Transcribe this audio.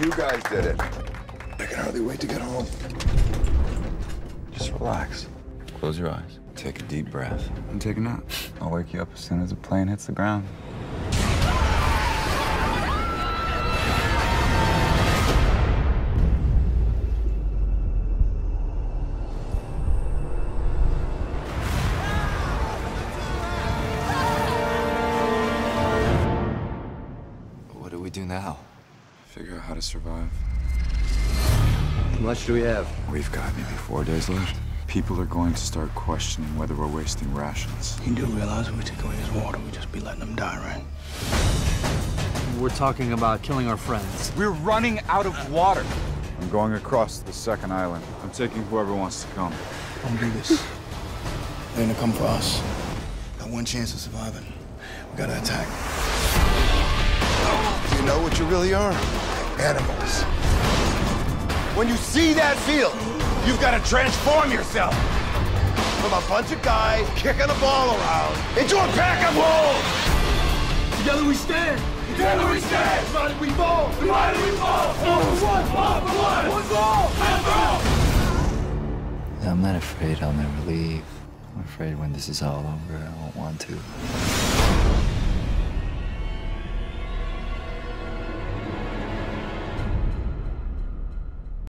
You guys did it. I can hardly wait to get home. Just relax. Close your eyes. Take a deep breath. And take a nap. I'll wake you up as soon as the plane hits the ground. What do we do now? Figure out how to survive. How much do we have? We've got maybe 4 days left. People are going to start questioning whether we're wasting rations. You do realize if we take away this water, we'd just be letting them die, right? We're talking about killing our friends. We're running out of water. I'm going across the second island. I'm taking whoever wants to come. Don't do this. They're gonna come for us. Got one chance of surviving. We gotta attack. You know what you really are? Animals. When you see that field, you've got to transform yourself from a bunch of guys kicking a ball around into a pack of wolves. Together we stand. Together we stand. Divided we fall. Divided we fall. One. I'm not afraid I'll never leave. I'm afraid when this is all over, I won't want to.